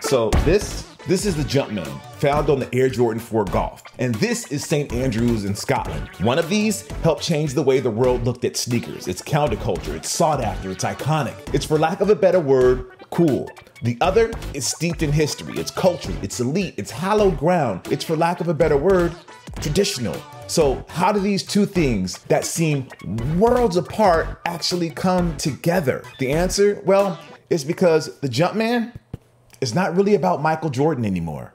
So this is the Jumpman, found on the Air Jordan 4 Golf. And this is St. Andrews in Scotland. One of these helped change the way the world looked at sneakers. It's counterculture, it's sought after, it's iconic. It's, for lack of a better word, cool. The other is steeped in history, it's cultured, it's elite, it's hallowed ground, it's, for lack of a better word, traditional. So how do these two things that seem worlds apart actually come together? The answer, well, it's because the Jumpman is not really about Michael Jordan anymore.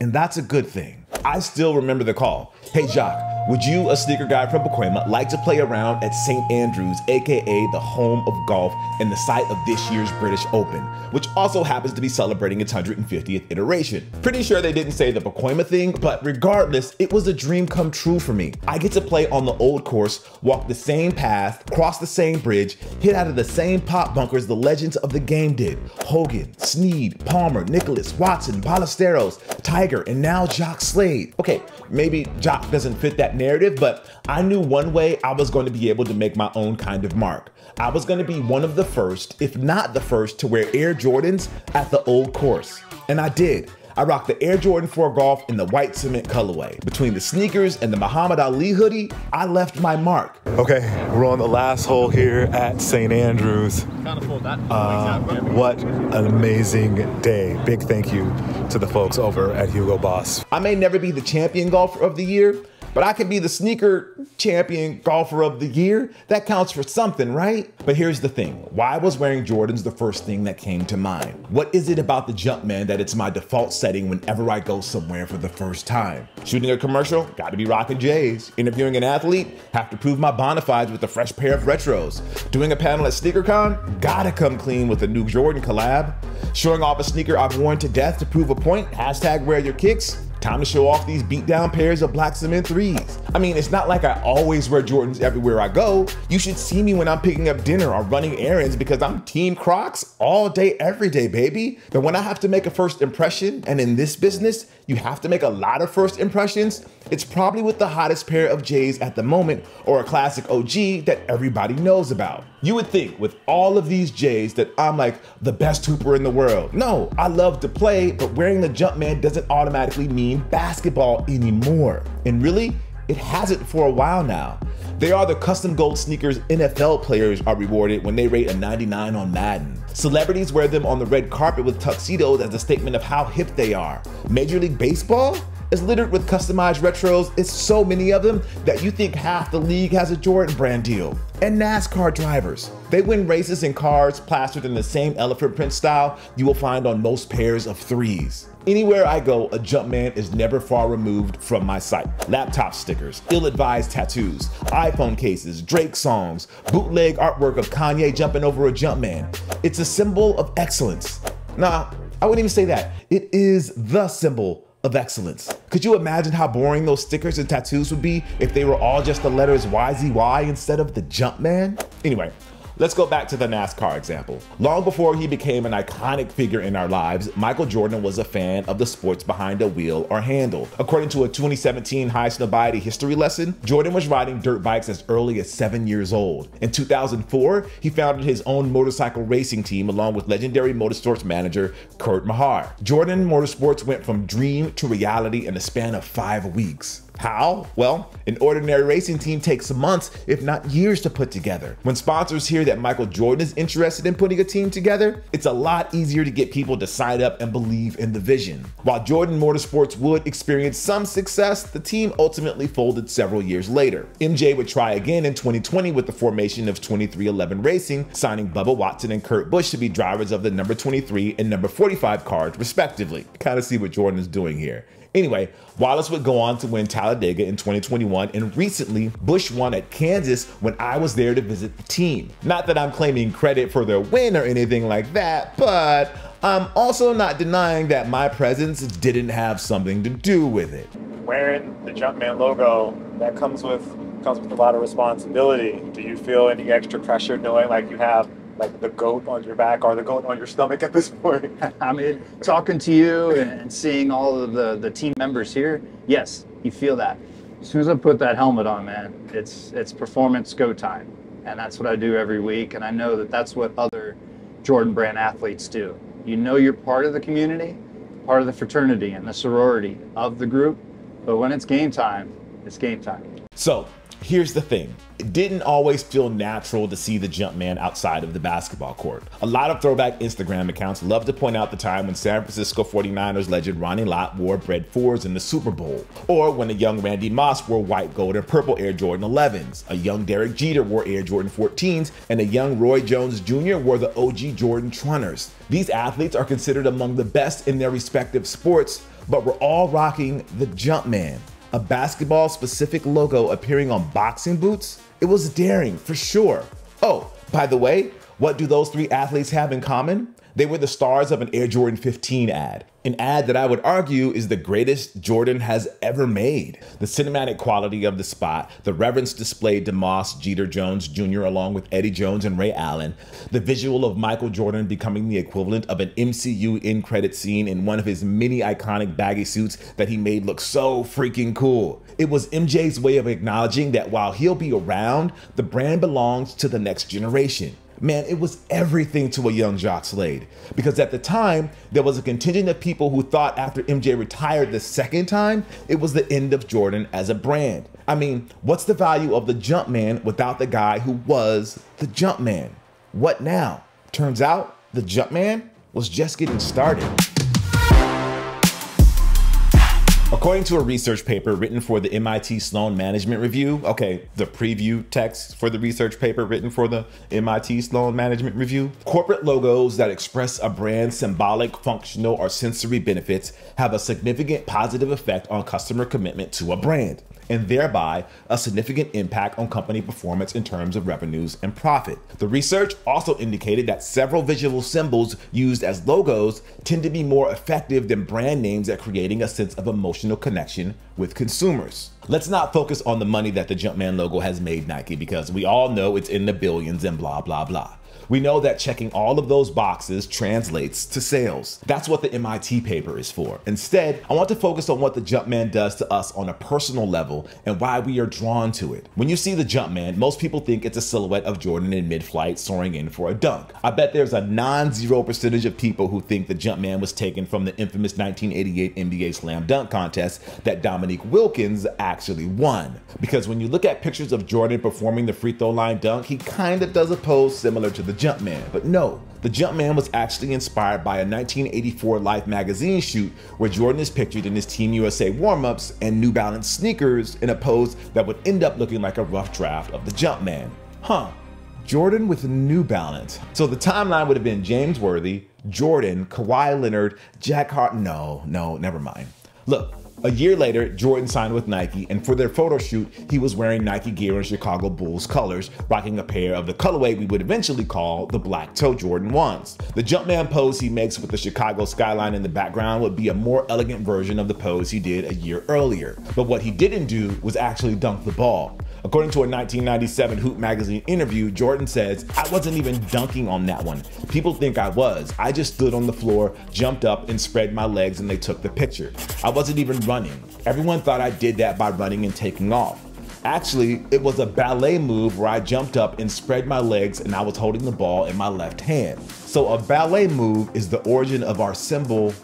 And that's a good thing. I still remember the call. Hey Jacques, would you, a sneaker guy from Boquema, like to play around at St. Andrews, AKA the home of golf and the site of this year's British Open, which also happens to be celebrating its 150th iteration? Pretty sure they didn't say the Boquema thing, but regardless, it was a dream come true for me. I get to play on the old course, walk the same path, cross the same bridge, hit out of the same pop bunkers the legends of the game did. Hogan, Snead, Palmer, Nicholas, Watson, Ballesteros, Tiger, and now Jacques Slade. Okay, maybe Jacques doesn't fit that narrative, but I knew one way I was going to be able to make my own kind of mark. I was going to be one of the first, if not the first, to wear Air Jordans at the old course. And I did. I rocked the Air Jordan 4 Golf in the white cement colorway. Between the sneakers and the Muhammad Ali hoodie, I left my mark. Okay, we're on the last hole here at St. Andrews. What an amazing day. Big thank you to the folks over at Hugo Boss. I may never be the champion golfer of the year, but I could be the sneaker champion golfer of the year. That counts for something, right? But here's the thing. Why was wearing Jordans the first thing that came to mind? What is it about the Jumpman that it's my default setting whenever I go somewhere for the first time? Shooting a commercial? Gotta be rocking J's. Interviewing an athlete? Have to prove my bona fides with a fresh pair of retros. Doing a panel at SneakerCon? Gotta come clean with a new Jordan collab. Showing off a sneaker I've worn to death to prove a point? Hashtag wear your kicks. Time to show off these beat-down pairs of black cement 3s. I mean, it's not like I always wear Jordans everywhere I go. You should see me when I'm picking up dinner or running errands because I'm Team Crocs all day, every day, baby. But when I have to make a first impression, and in this business, you have to make a lot of first impressions, it's probably with the hottest pair of J's at the moment or a classic OG that everybody knows about. You would think with all of these J's that I'm like the best hooper in the world. No, I love to play, but wearing the Jumpman doesn't automatically mean basketball anymore. And really, it hasn't for a while now. They are the custom gold sneakers NFL players are rewarded when they rate a 99 on Madden. Celebrities wear them on the red carpet with tuxedos as a statement of how hip they are. Major League Baseball is littered with customized retros. It's so many of them that you think half the league has a Jordan brand deal. And NASCAR drivers. They win races in cars plastered in the same elephant print style you will find on most pairs of 3s. Anywhere I go, a Jumpman is never far removed from my sight. Laptop stickers, ill-advised tattoos, iPhone cases, Drake songs, bootleg artwork of Kanye jumping over a Jumpman. It's a symbol of excellence. Nah, I wouldn't even say that. It is the symbol of excellence. Could you imagine how boring those stickers and tattoos would be if they were all just the letters YZY instead of the Jumpman? Anyway, let's go back to the NASCAR example. Long before he became an iconic figure in our lives, Michael Jordan was a fan of the sports behind a wheel or handle. According to a 2017 High Snobiety history lesson, Jordan was riding dirt bikes as early as 7 years old. In 2004, he founded his own motorcycle racing team along with legendary motorsports manager Kurt Mehar. Jordan Motorsports went from dream to reality in a span of 5 weeks. How? Well, an ordinary racing team takes months, if not years, to put together. When sponsors hear that Michael Jordan is interested in putting a team together, it's a lot easier to get people to sign up and believe in the vision. While Jordan Motorsports would experience some success, the team ultimately folded several years later. MJ would try again in 2020 with the formation of 2311 Racing, signing Bubba Watson and Kurt Busch to be drivers of the number 23 and number 45 cars, respectively. Kind of see what Jordan is doing here. Anyway, Wallace would go on to win Talladega in 2021, and recently, Busch won at Kansas when I was there to visit the team. Not that I'm claiming credit for their win or anything like that, but I'm also not denying that my presence didn't have something to do with it. Wearing the Jumpman logo, that comes with a lot of responsibility. Do you feel any extra pressure knowing like you have like the goat on your back or the goat on your stomach at this point? I mean, talking to you and seeing all of the team members here, yes, you feel that. As soon as I put that helmet on, man, it's performance go time. And that's what I do every week. And I know that that's what other Jordan brand athletes do. You know you're part of the community, part of the fraternity and the sorority of the group, but when it's game time, it's game time. So here's the thing. It didn't always feel natural to see the jump man outside of the basketball court. A lot of throwback Instagram accounts love to point out the time when San Francisco 49ers legend Ronnie Lott wore Bred 4s in the Super Bowl, or when a young Randy Moss wore white, gold, and purple Air Jordan 11s, a young Derek Jeter wore Air Jordan 14s, and a young Roy Jones Jr. wore the OG Jordan Trunners. These athletes are considered among the best in their respective sports, but we're all rocking the jump man. A basketball-specific logo appearing on boxing boots? It was daring, for sure. Oh, by the way, what do those three athletes have in common? They were the stars of an Air Jordan 15 ad. An ad that I would argue is the greatest Jordan has ever made. The cinematic quality of the spot, the reverence displayed to Moss, Jeter, Jones Jr. along with Eddie Jones and Ray Allen, the visual of Michael Jordan becoming the equivalent of an MCU end credit scene in one of his many iconic baggy suits that he made look so freaking cool. It was MJ's way of acknowledging that while he'll be around, the brand belongs to the next generation. Man, it was everything to a young Jock Slade, because at the time, there was a contingent of people who thought after MJ retired the second time, it was the end of Jordan as a brand. I mean, what's the value of the jump man without the guy who was the jump man? What now? Turns out the jump man was just getting started. According to a research paper written for the MIT Sloan Management Review, okay, the preview text for the research paper written for the MIT Sloan Management Review, corporate logos that express a brand's symbolic, functional, or sensory benefits have a significant positive effect on customer commitment to a brand, and thereby a significant impact on company performance in terms of revenues and profit. The research also indicated that several visual symbols used as logos tend to be more effective than brand names at creating a sense of emotional connection with consumers. Let's not focus on the money that the Jumpman logo has made Nike, because we all know it's in the billions and blah, blah, blah. We know that checking all of those boxes translates to sales. That's what the MIT paper is for. Instead, I want to focus on what the Jumpman does to us on a personal level and why we are drawn to it. When you see the Jumpman, most people think it's a silhouette of Jordan in mid-flight soaring in for a dunk. I bet there's a non-zero percentage of people who think the Jumpman was taken from the infamous 1988 NBA slam dunk contest that Dominique Wilkins actually won. Because when you look at pictures of Jordan performing the free throw line dunk, he kind of does a pose similar to the Jumpman. But no, the Jumpman was actually inspired by a 1984 Life magazine shoot where Jordan is pictured in his Team USA warm-ups and New Balance sneakers in a pose that would end up looking like a rough draft of the Jumpman. Huh, Jordan with New Balance. So the timeline would have been James Worthy, Jordan, Kawhi Leonard, Jack Hart, no, never mind. Look, a year later, Jordan signed with Nike, and for their photo shoot, he was wearing Nike gear in Chicago Bulls colors, rocking a pair of the colorway we would eventually call the Black Toe Jordan 1s. The Jumpman pose he makes with the Chicago skyline in the background would be a more elegant version of the pose he did a year earlier. But what he didn't do was actually dunk the ball. According to a 1997 Hoop magazine interview, Jordan says, "I wasn't even dunking on that one. People think I was. I just stood on the floor, jumped up, and spread my legs, and they took the picture. I wasn't even running. Everyone thought I did that by running and taking off. Actually, it was a ballet move where I jumped up and spread my legs and I was holding the ball in my left hand." So a ballet move is the origin of our symbol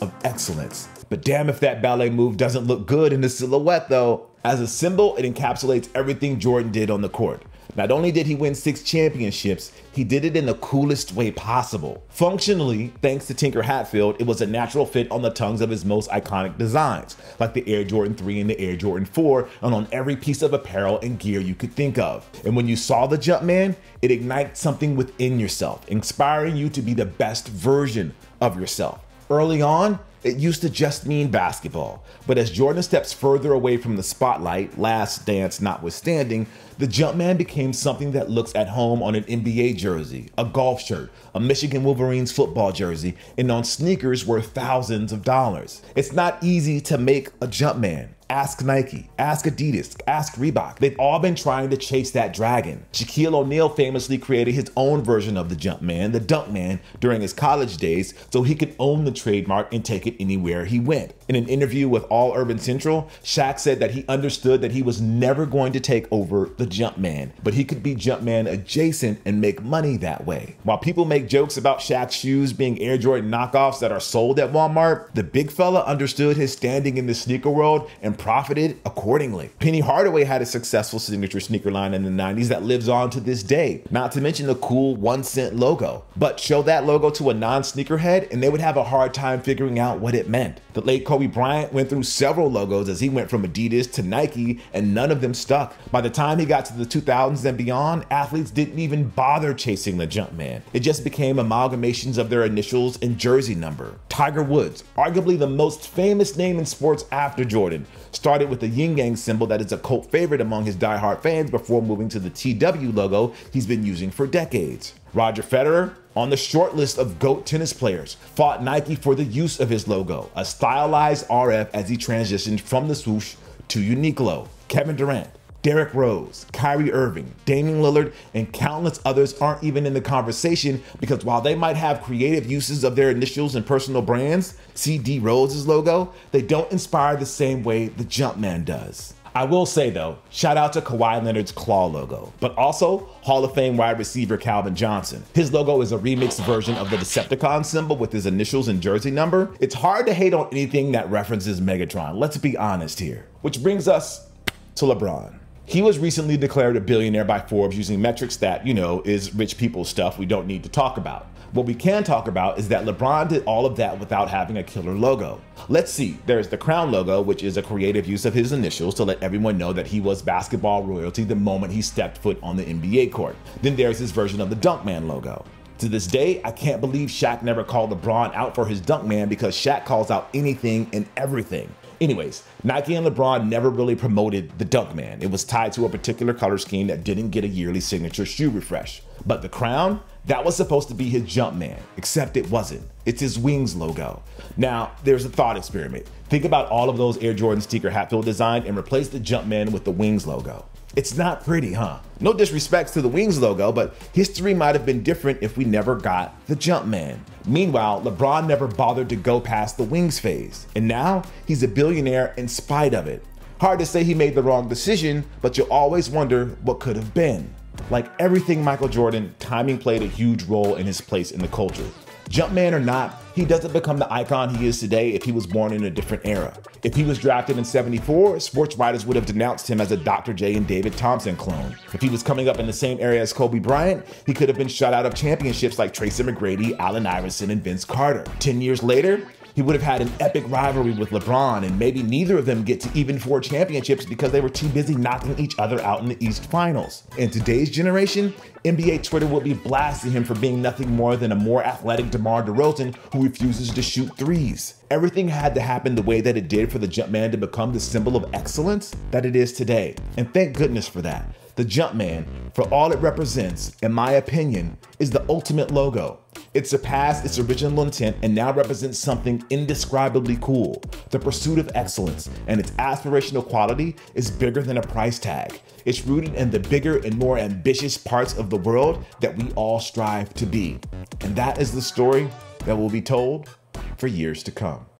of excellence. But damn if that ballet move doesn't look good in the silhouette though. As a symbol, it encapsulates everything Jordan did on the court. Not only did he win 6 championships, he did it in the coolest way possible. Functionally, thanks to Tinker Hatfield, it was a natural fit on the tongues of his most iconic designs, like the Air Jordan 3 and the Air Jordan 4, and on every piece of apparel and gear you could think of. And when you saw the Jumpman, it ignited something within yourself, inspiring you to be the best version of yourself. Early on, it used to just mean basketball, but as Jordan steps further away from the spotlight, Last Dance notwithstanding, the Jumpman became something that looks at home on an NBA jersey, a golf shirt, a Michigan Wolverines football jersey, and on sneakers worth thousands of dollars. It's not easy to make a Jumpman. Ask Nike, ask Adidas, ask Reebok. They've all been trying to chase that dragon. Shaquille O'Neal famously created his own version of the Jumpman, the Dunkman, during his college days so he could own the trademark and take it anywhere he went. In an interview with All Urban Central, Shaq said that he understood that he was never going to take over the Jumpman, but he could be Jumpman adjacent and make money that way. While people make jokes about Shaq's shoes being Air Jordan knockoffs that are sold at Walmart, the big fella understood his standing in the sneaker world and profited accordingly. Penny Hardaway had a successful signature sneaker line in the 90s that lives on to this day, not to mention the cool 1-cent logo. But show that logo to a non-sneakerhead and they would have a hard time figuring out what it meant. The late Kobe Bryant went through several logos as he went from Adidas to Nike and none of them stuck. By the time he got to the 2000s and beyond, athletes didn't even bother chasing the Jumpman. It just became amalgamations of their initials and jersey number. Tiger Woods, arguably the most famous name in sports after Jordan, started with the yin yang symbol that is a cult favorite among his diehard fans before moving to the TW logo he's been using for decades. Roger Federer, on the short list of GOAT tennis players, fought Nike for the use of his logo, a stylized RF as he transitioned from the swoosh to Uniqlo. Kevin Durant, Derrick Rose, Kyrie Irving, Damian Lillard, and countless others aren't even in the conversation because while they might have creative uses of their initials and personal brands, CD Rose's logo, they don't inspire the same way the Jumpman does. I will say though, shout out to Kawhi Leonard's claw logo, but also Hall of Fame wide receiver Calvin Johnson. His logo is a remixed version of the Decepticon symbol with his initials and jersey number. It's hard to hate on anything that references Megatron, let's be honest here. Which brings us to LeBron. He was recently declared a billionaire by Forbes using metrics that, you know, is rich people stuff we don't need to talk about. What we can talk about is that LeBron did all of that without having a killer logo. Let's see, there's the crown logo, which is a creative use of his initials to let everyone know that he was basketball royalty the moment he stepped foot on the NBA court. Then there's his version of the Dunkman logo. To this day, I can't believe Shaq never called LeBron out for his Dunkman because Shaq calls out anything and everything. Anyways, Nike and LeBron never really promoted the Dunkman. It was tied to a particular color scheme that didn't get a yearly signature shoe refresh. But the crown? That was supposed to be his Jumpman, except it wasn't. It's his Wings logo. Now, there's a thought experiment. Think about all of those Air Jordans Tinker Hatfield designed and replace the Jumpman with the Wings logo. It's not pretty, huh? No disrespects to the Wings logo, but history might have been different if we never got the Jumpman. Meanwhile, LeBron never bothered to go past the Wings phase, and now he's a billionaire in spite of it. Hard to say he made the wrong decision, but you'll always wonder what could have been. Like everything Michael Jordan, timing played a huge role in his place in the culture. Jumpman or not, he doesn't become the icon he is today if he was born in a different era. If he was drafted in '74, sports writers would have denounced him as a Dr. J and David Thompson clone. If he was coming up in the same area as Kobe Bryant, he could have been shut out of championships like Tracy McGrady, Allen Iverson, and Vince Carter. 10 years later, he would have had an epic rivalry with LeBron, and maybe neither of them get to even 4 championships because they were too busy knocking each other out in the East Finals. In today's generation, NBA Twitter would be blasting him for being nothing more than a more athletic DeMar DeRozan who refuses to shoot threes. Everything had to happen the way that it did for the Jumpman to become the symbol of excellence that it is today, and thank goodness for that. The Jumpman, for all it represents, in my opinion, is the ultimate logo. It surpassed its original intent and now represents something indescribably cool. The pursuit of excellence and its aspirational quality is bigger than a price tag. It's rooted in the bigger and more ambitious parts of the world that we all strive to be. And that is the story that will be told for years to come.